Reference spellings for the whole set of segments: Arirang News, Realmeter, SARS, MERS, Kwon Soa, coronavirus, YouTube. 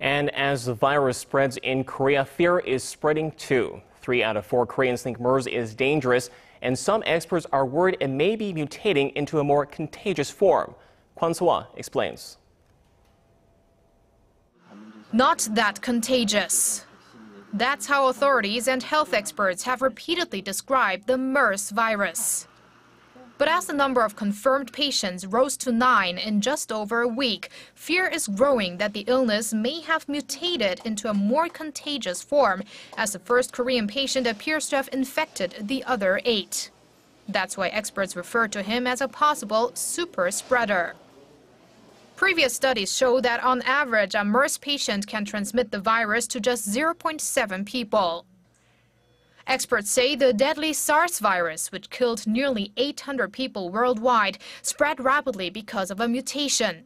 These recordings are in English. And as the virus spreads in Korea, fear is spreading too. 3 out of 4 Koreans think MERS is dangerous, and some experts are worried it may be mutating into a more contagious form. Kwon Soa explains. Not that contagious. That's how authorities and health experts have repeatedly described the MERS virus. But as the number of confirmed patients rose to 9 in just over a week, fear is growing that the illness may have mutated into a more contagious form, as the first Korean patient appears to have infected the other 8. That's why experts refer to him as a possible super spreader. Previous studies show that on average, a MERS patient can transmit the virus to just 0.7 people. Experts say the deadly SARS virus, which killed nearly 800 people worldwide, spread rapidly because of a mutation.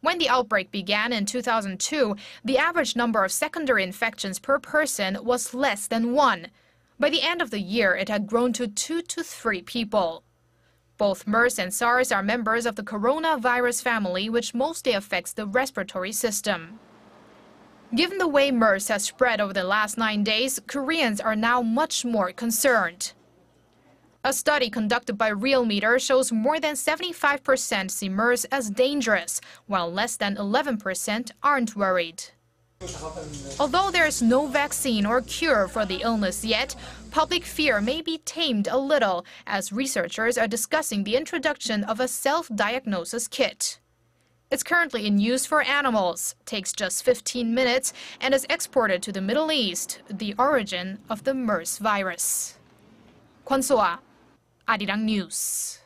When the outbreak began in 2002, the average number of secondary infections per person was less than 1. By the end of the year, it had grown to 2 to 3 people. Both MERS and SARS are members of the coronavirus family, which mostly affects the respiratory system. Given the way MERS has spread over the last 9 days, Koreans are now much more concerned. A study conducted by Realmeter shows more than 75% see MERS as dangerous, while less than 11% aren't worried. Although there is no vaccine or cure for the illness yet, public fear may be tamed a little, as researchers are discussing the introduction of a self-diagnosis kit. It's currently in use for animals, takes just 15 minutes, and is exported to the Middle East, the origin of the MERS virus. Kwon Soa, Arirang News.